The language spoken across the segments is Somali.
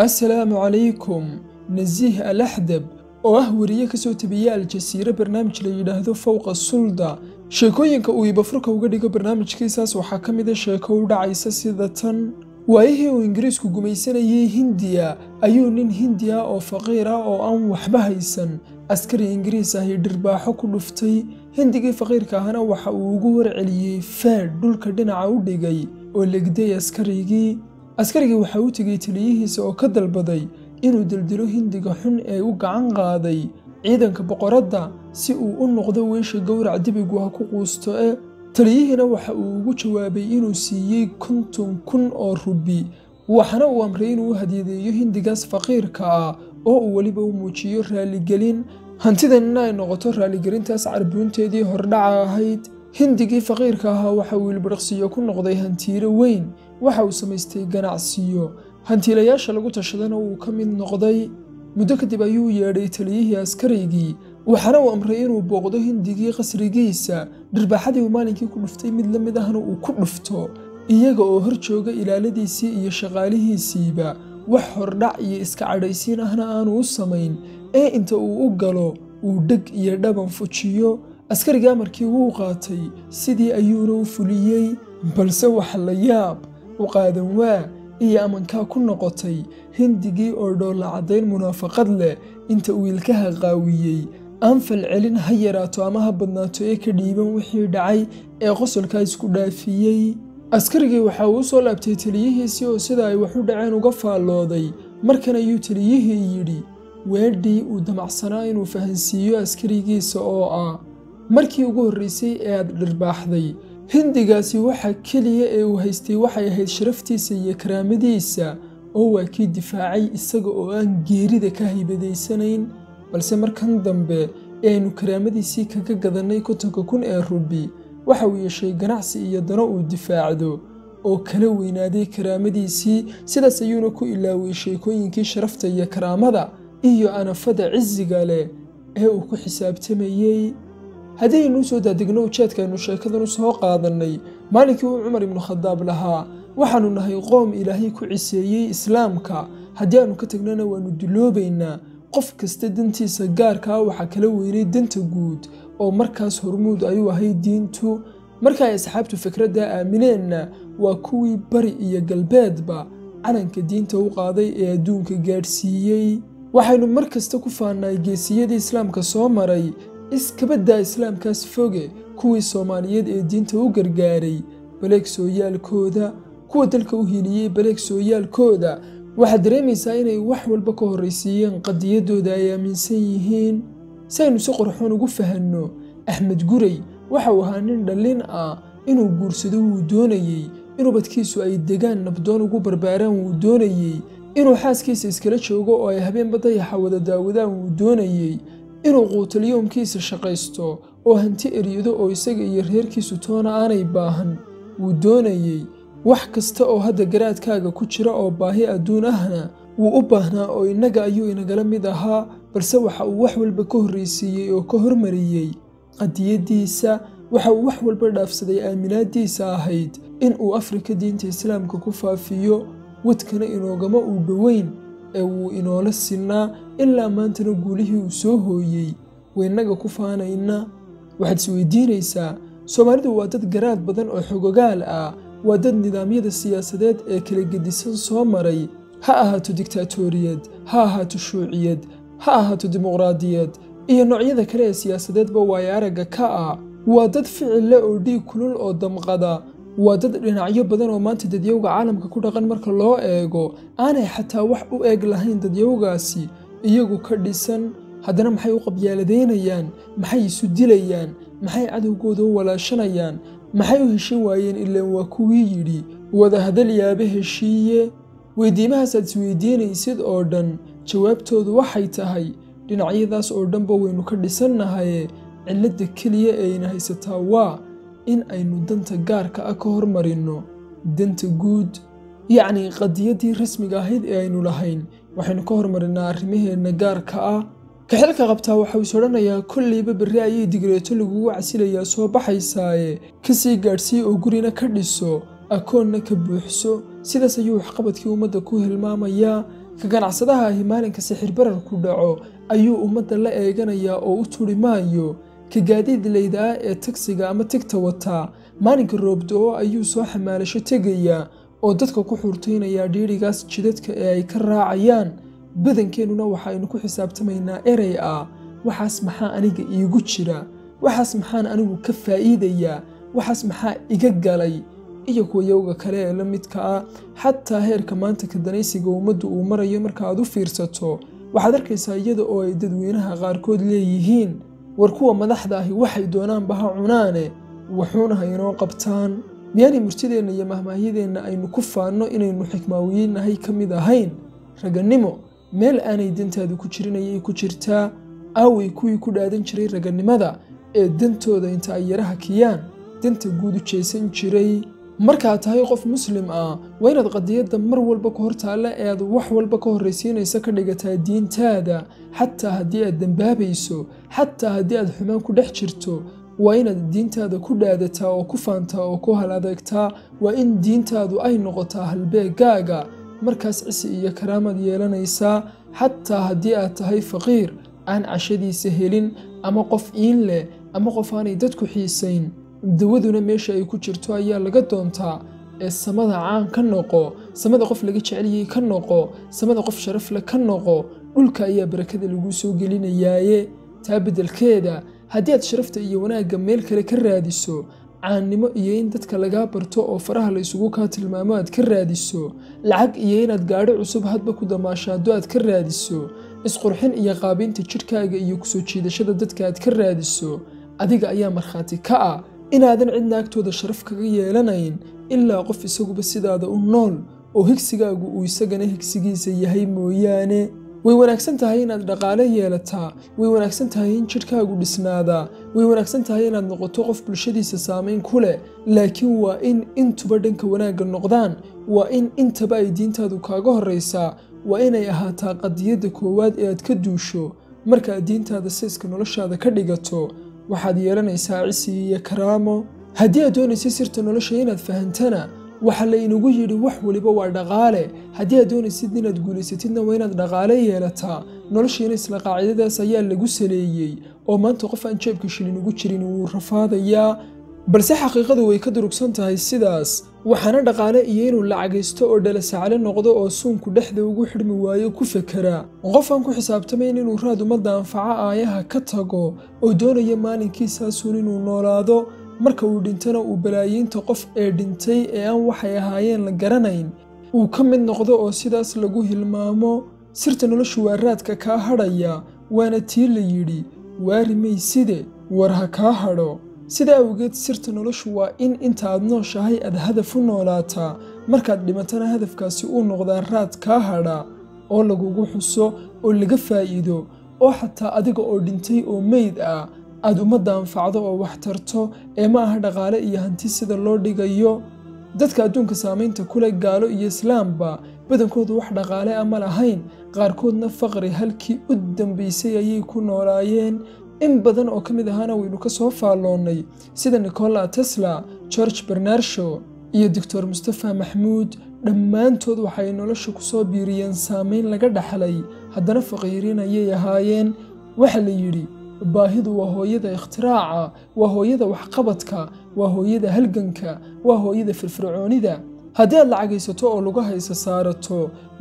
السلام عليكم. نزيه الأحدب وهوريك سوتبيال كسيرة برنامج ليلهذو فوق السلطة شيكوينك ويبفرك وقديك برنامج كيساس وحكم إذا شيكو دعيسا سيدة وايه وإنجريس كجميسنا يه هندية أيونين هندية أو فقيرة أو أم وحبهيسن عسكري إنجريس هي درباح كلفتي هندي فقير كهنا وحوجور عليه فاد دول كدنا عودي جاي والجدي عسكري وحوت جاي تليه سو كدل بدي إنه دلدلو هندي جحن وقعن قاضي عيدا كبقردة سو النقد ويش جور عدبي جوه كقوسته تليهنا وحوجو شوابي إنه سيي كنتم كن أربي وحنا وامرين وهديدي هندي جاس فقير كا أو وليبه ومشير هالجلين هنتدنا إنه غتر هالجلين تسعر بنتدي هردعة هيد هندي فقير كها وحول برقسية كن غضي هنتير وين وحول سمستي جنعسية هنتيلياش لقو تشدنا وكم النغضي مدكد بيو يري تليه عسكريجي وحنا وامرين وبغضه هندي قسرجيسة درب حد ومالك يكون فتي مدلم دهنه وكل فتو إيجا هرتشوجا إلى لدي سي يشغاله سيبا وحردع يسكعريسين هنا أنا وسمين إيه أنت وقجلو ودق يردبن فوتشيو عسكري جامر كي وقاتي سيدي أيورو فليي بل سو حلياب وقادم وا إيه أمن كا كنا قتي هندجي أردول عدين منافقات له أنت ويلكها غاويي أنفل علن هيراتو أمها بناتو إيه كديبا وحير دعي إيه غسل كايس كدافيي عسكري وحاوسو لابتي تليه سيو سيداي وحو دعانو غفال لوداي مركنا يو تليه يري ويردي ودمع سناين وفهنسيو عسكري سوءا مركي وقو الريسي اياد لرباح داي هندي غاسي وحا كليه ايو هايستي وحا يهيد شرفتي سي يكرام ديسا اوه كي دفاعي اساقو ان جيري دكاهي بداي سنين بلسي مركان دنبه اينو كرام ديسي كاكا قدناي كتاكا كون اي ربي وحوي شيء جناحسي يدنا والدفاع ذو أو كلو ينادي كرامدي سي سلا سيونكو إلا وشيء كون كشرفت يا كرامدا إيو أنا فدا عز قاله هو كحساب تميي هذه النسوة دقنو تشات كأنه شيء كذا نسوة قاضني مالك وعمر بن الخطاب لها وحنو إنه يقوم إلهي كعسيي إسلامك هديانو كتجننا وندلو بيننا قفك استدنتي سجارك وحكلو يريد دنت جود أو مركز هرمود أيوة هي دينتو مركز سحبتو فكرة دا آمنين وكوي برئي قلبات با عن كدينتو وقاضي إدون كجارسيي وحين المركز تكفانا جيسية دي إسلام كسومري إسكبدا إسلام كسفوجي كوي سوماليد إدينتو وجرجاري بلكسو يال كودا كود الكوهيلي بلكسو يال كودا واحد رمي سايني وحول بكو الرئيسيين قد يدو دايا من سيهين ساينو سقرحون وقفهنو أحمد قري وحوهانين دلين إنو قرسدو ودونيي إنو بدكيسو أي دقان نبدون وقبرباران ودونيي إنو حاس كيس إسكالتشو وقو أي هبين بطايا حاودا داودان ودونيي إنو قوت اليوم كيس الشقيستو وهنتي إريدو أو يساق إيرهير كيسو تونا آنا يباهن ودونيي وحكستا أو هادا قراد كاقا كتشرا أو باهي أدون أهنا وقبهنا أو إنقا أيو إنقا لمدها balse waxa uu wax walba ka horreysiyay oo ka hormariyay qadiyadiisa waxa uu wax walba dhaafsaday aaminaadiisa ahayd in uu Afrika diinta Islaamka ku faafiyo wadkana inoogama u dhaweyn ee uu inoola sinaa ilaa maantana guulihii uu soo hooyay weynaga ku faanaynaa waxaad isweydiinaysaa Soomaalidu waa dad garaad badan oo xogogaal ah waa dad nidaamyada siyaasadeed ee kala gedisan soo maray ha ahaato diktatoriyad ha ahaato shuuciyad هاهاتو ديمقراطيات إيا نوعية ذاكرية سياسادات بوايارقا كاا واداد فعل لا أودي كلول أو دمقادا واداد رنعية بدن ومان تدديوغا عالمكا كوداغان مركا لو ايغو آناي حتى وحقو ايغ لهين دديوغاسي إياغو كرديسان هادنا محاي وقبيالدين ايان محاي يسوديل ايان محاي عدو قودو ولاشان ايان محاي وهشيو ايان إلا واكوي يري وادا هادل يابه هشيية ويديمها سادسويدين يسيد أوردن jawaabtoodu waxay tahay dhinacyadaas oo dhanba waynu ka dhisannahay cilada kaliya ee ayna haysataa waa in aynu danta gaarka ah ka hormarino danta guud yacni qadiyadii rasmiga ahayd ee aynu lahayn waxaynu ka hormarinaa arrimaheena gaarka ah ka xilka qabtaa waxa uu odhanayaa kulliiba berri ayay digreeto lagugu casilayaa soo baxaysaaye kasii gaadhsii oo gurina ka dhiso akoonna ka buuxso sidaas ayuu waxqabadkii ummadda ku hilmaamayaa Kaganacadaha himaalinka sixir barar ku dhaco ayuu ummadda la eeganaya oo u turi maayo ka gaadiidleyda ee taksiga ama tigta wata maalinka roobdo ayuu soo xamaalasho tegaya oo dadka ku xurteynaya dhiirigaas jidadka ee ay ka raacayaan badankeenuna waxaynu ku xisaabtamaynaa erey ah waxaas maxaa aniga iigu jira waxaas maxaan anigu ka faa'iidaya waxaas maxaa iga galay iyo kuwa yawga kale ee la midka ah hatta heerka maanta ka danaysiga ummaddu uu marayo marka aad u fiirsato waxaad arkaysaa iyada oo ay dadweynaha qaarkood leeyihiin war kuwa madaxda ahi waxay doonaanba ha cunaane waxuuna ha inoo qabtaan miyaanay murtideenna iyo mahmaahiyadeenna aynu ku faanno inaynu xikmaawiyiinnahay ka mid ahayn ragannimo meel aanay dantaadu ku jirinayay ku jirtaa aaway kuwii ku dhaadan jiray ragannimada ee dantooda inta ay yaraha kiyaan danta guud u jeesan jiray marka tahay qof muslim ah waynaad qadiyada mar walba ku hortaala ee aad wax walba ka horreysiinaysa ka dhigataa diintaada hatta haddii aad dambaabayso hatta haddii aad xumaan ku dhex jirto waa inaad diintaada ku dhaadataa oo ku faantaa oo ku haladeegtaa waa in diintaadu ay noqotaa halbeegaaga markaas cisi iyo karaamad yeelanaysaa hatta haddii aad tahay faqiir aan cashadiisa helin ama qof iin leh ama qof aanay dadku xiisayn dawaduna meesha ay ku jirto ayaa laga doontaa ee samada caan ka noqo samada qof laga jecel yahay ka noqo samada qof sharaf leh ka noqo dhulka ayaa barakada lagu soo gelinayaaye taa bedelkeeda haddii aad sharafta iyo wanaagga meel kale ka raadiso caannimo iyo in dadka lagaa barto oo faraha la isugu kaa tilmaamo aad ka raadiso lacag iyo inaad gaadho cusub hadba ku damaashaado aad ka raadiso isqurxin iyo qaabinta jidhkaaga iyo kusoo jiidashada dadka aad ka raadiso adiga ayaa markhaati ka ah inaadan cid naagtooda sharaf kaga yeelanayn ilaa qof isaguba sidaada u nool oo higsigaagu uu isagana higsigiisa yahay mooyaane way wanaagsan tahay inaad dhaqaale yeelataa way wanaagsan tahay in jidhkaagu dhisnaadaa way wanaagsan tahay inaad noqoto qof bulshadiisa saameyn ku leh laakiin waa in intuba dhanka wanaagga noqdaan waa in intaba ay diintaadu kaaga horraysaa waa inay ahaataa qadiyadda koowaad ee aad ka duusho markaad diintaada sayska noloshaada ka dhigato waxaad yeelanaysaa cisi iyo karaamo haddii aad doonaysa sirta nolosha inaad fahantana waxa laynagu yidhi wax waliba waa dhaqaale haddii aad doonaysid inaad guulaysatidna waa inaad dhaqaale yeelataa noloshiina isla qaacidadaas ayaa lagu saleeyey oo maanta qof aan jeebka shilin ugu jirin wuu rafaadayaa balse xaqiiqadu way ka durugsan tahay sidaas waxaana dhaqaale iyo inuu lacagaysto oo dhalasaacale noqdo oo suunku dhexda ugu xidhmi waayo ku fekeraa qofaan ku xisaabtamayn inuu raad ummadda anfaca aayaha ka tago oo doonaya maalinkiisaa suun inuu noolaado marka uu dhintana uu balaayiinta qof ee dhintay ee aan waxay ahaayeen la garanayn uu ka mid noqdo oo sidaas lagu hilmaamo sirta noloshu waa raadka kaa hadhaya waana tii la yidhi waarimayside war ha kaa hadho sida awgeed sirta noloshu waa in inta aad nooshahay aad hadaf u noolaataa markaad dhimatana hadafkaasi uu noqdaa raad kaa hadha oo lagugu xuso oo laga faa'iido oo xataa adiga oo dhintay oo meyd ah aad ummadda anfacdo oo wax tarto ee ma aha dhaqaale iyo hanti sida loo dhigayo dadka adduunka saamaynta ku leh gaalo iyo islaamba badankoodu wax dhaqaale ama lahayn qaarkoodna faqri halkii u dambaysay ayay ku noolaayeen in badan oo ka mid ahaana waynu ka soo faalloonnay sida Nikola Tesla, George Bernard Shaw iyo Dr. Mustafa Mahmoud dhammaantood waxay nolosha ku soo biiriyeen saameyn laga dhaxlay haddana faqiiriin ayay ahaayeen waxa la yidhi baahidu waa hooyada ikhtiraca waa hooyada waxqabadka waa hooyada halganka waa hooyada firfircoonida haddii aad lacagaysato oo lagu haysa saarato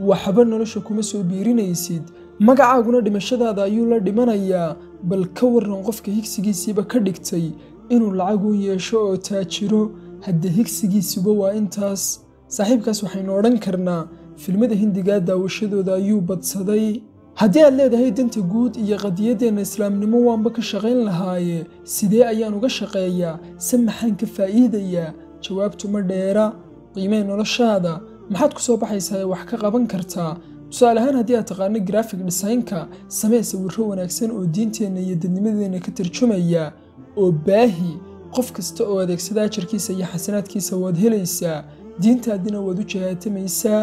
waxba nolosha kuma soo biirinaysid magacaaguna dhimashadaada ayuu la dhimanayaa bal ka waran qofka higsigiisiiba ka dhigtay inuu lacag u yeesho oo taajiro hadda higsigiisuba waa intaas saaxiibkaas waxaynu odhan karnaa filmada hindigaa daawashadooda ayuu badsaday haddii aad leedahay danta guud iyo qadiyadeenna islaamnimo waanba ka shaqayn lahaaye sidee ayaan uga shaqeeyaa se maxaan ka faa'iidayaa jawaabtu ma dheera qiimee noloshaada maxaad ku soo baxaysaa ee wax ka qaban kartaa tusaale ahaan haddii aad taqaano graphic design-ka samee sawirro wanaagsan oo diinteenna iyo dadnimadeenna ka tarjumaya oo baahi qof kasta oo adeegsada ajarkiisa iyo xasanaadkiisa waad helaysaa diintaadina waad u jahaatamaysaa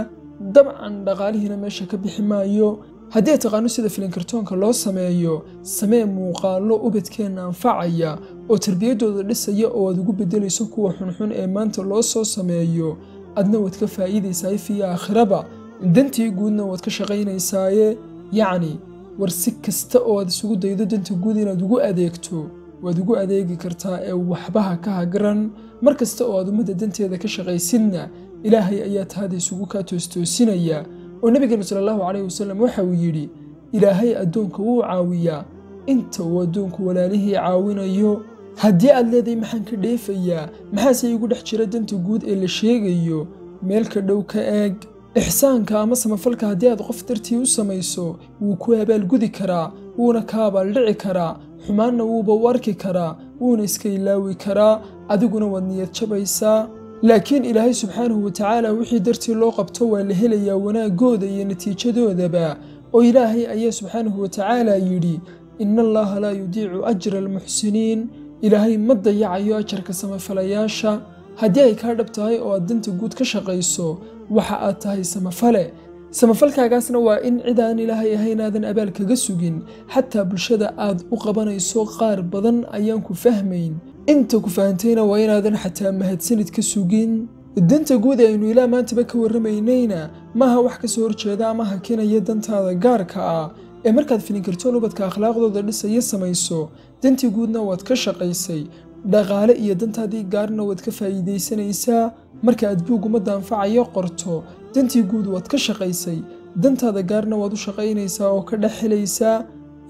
dabcan dhaqaalihiina meesha ka bixi maayo haddii aad taqaano sida filin kartoonka loo sameeyo samee muuqaallo ubadkeenna anfacaya oo tarbiyaddooda dhisaya oo aad ugu beddelayso kuwa xunxun ee maanta loo soo sameeyo adna waad ka faa'iidaysaa fiya aakhiraba دنتي يقولنا واتكشغينا يسايا يعني ورسك استقود سقود يد دنتي يقولنا دوجو أديكتو ودوجو أديك كرتا وحبها كها جرن مركز استقود ومدة دنتي إذا كشغي سنة إلى هيئات هذه سقوكا تستو سنية والنبي صلى الله عليه وسلم وحويري إلى هيئة دونك وعاوية أنت ودونك ولا له عاونا يو هدي الذي محنك ديفيا محاسي يقول احجر دنتي يقول إلى شيء يو ملك دوك أج إحسان كأما سمفلك هديات غفترتي وسميسو وكوابا الجودي كرا ونكابا الرعي كرا حمان وبورك كرا ونسكي لاوي كرا أدقنا ونية شبيسا لكن إلهي سبحانه وتعالى وحي درتي اللوقب توا اللي هلي ونا جودا ينتيجة دودا با وإلهي أي سبحانه وتعالى يري إن الله لا يضيع أجر المحسنين إلهي ما ضيع ياجر كسمفلياشا هديك كردبتاي أو أدنت جود كشقيسو وحقاتها سمفله سمفلكا قاسنا وإن عدان إلهي هينادن أبالك قسوجين حتى بالشدة آد أقبنا يسوق قار بدن أيانكو فهمين أنت كفانتين وينادن حتى مهد سند كسوجين الدنت جودة إنه لا ما تبكي والرمينينا ما هو حكي صور شدا ما هكينا يدن تاذا جاركا أمريكا فينكرتولو بدك أخلاق ضد لسه يسمى يسوع دنت جودنا واتكشقيسي دغاله iyo dantaadii gaarna wad ka faa'iideysanaysaa marka aad buug uma danfacayo qorto dantii guud wad ka shaqaysay dantaada gaarna wad u shaqaynaysaa oo ka dhaxelaysaa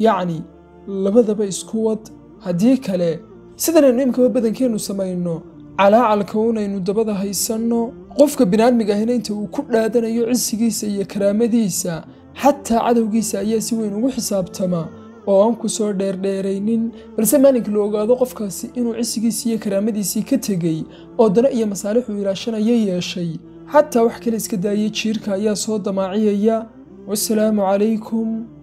yani labadaba isku wad hadii kale sidan aynu imka badankeenu samayno calaalkoon aynu dabada haysanno qofka binaadmiga ahna inta uu ku dhaadanayo cisigiisa iyo karaamadiisa hatta cadawgiisa ayaa si weyn ugu xisaabtama oo aan ku soo dheerdheeraynin balse maalinka loo ogaado qofkaasi inuu cisigiisa iyo karaamadiisa ka tagay oo dana iyo masaalix uu ilaashanayay yeeshay hatta wax kale iska daayay jiirka ayaa soo damaaciyaya wassalaamu calaykum